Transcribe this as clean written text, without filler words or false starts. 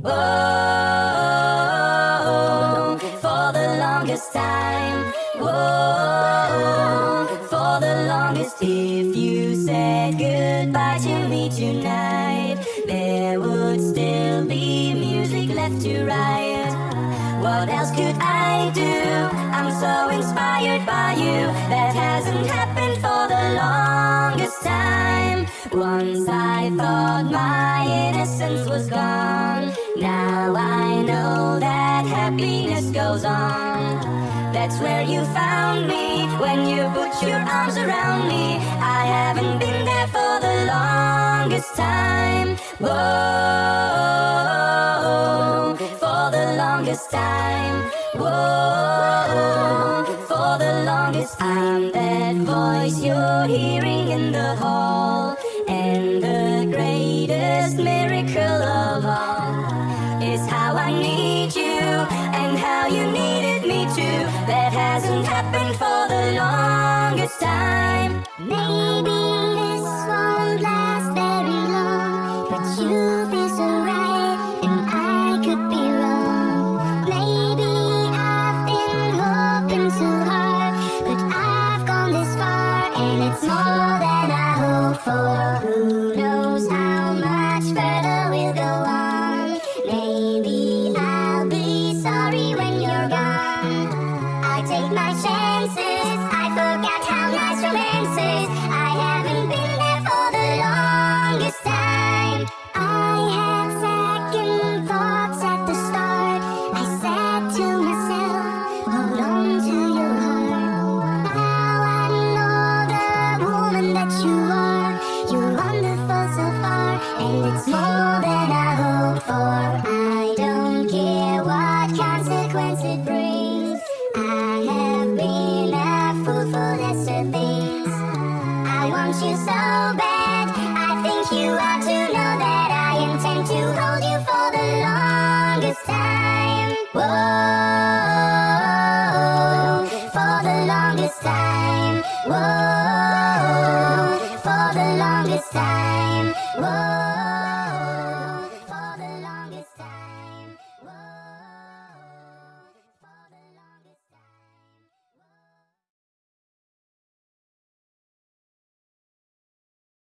Whoa, for the longest time. Whoa, for the longest. If you said goodbye to me tonight, there would still be music left to write. What else could I do? I'm so inspired by you. That hasn't happened for the longest time. Once I thought my innocence was gone. Now I know that happiness goes on. That's where you found me, when you put your arms around me. I haven't been there for the longest time. Whoa, for the longest time. Whoa, for the longest time. I'm that voice you're hearing in the hall, and the greatest miracle of all is how I need you, and how you needed me too. That hasn't happened for the longest time. Maybe this won't last very long, but you feel so right, and I could be wrong. Maybe I've been hoping too hard, but I've gone this far, and it's more than I hoped for. Who knows how much further we'll go on. Maybe I'll be sorry when you're gone. I take my chances. I forgot how nice romance is. I haven't been there for the longest time. I had second thoughts at the start. I said to myself, hold on to your heart. Now I know the woman that you are. You're wonderful so far, and it's more than I hoped for. You so bad, I think you ought to know.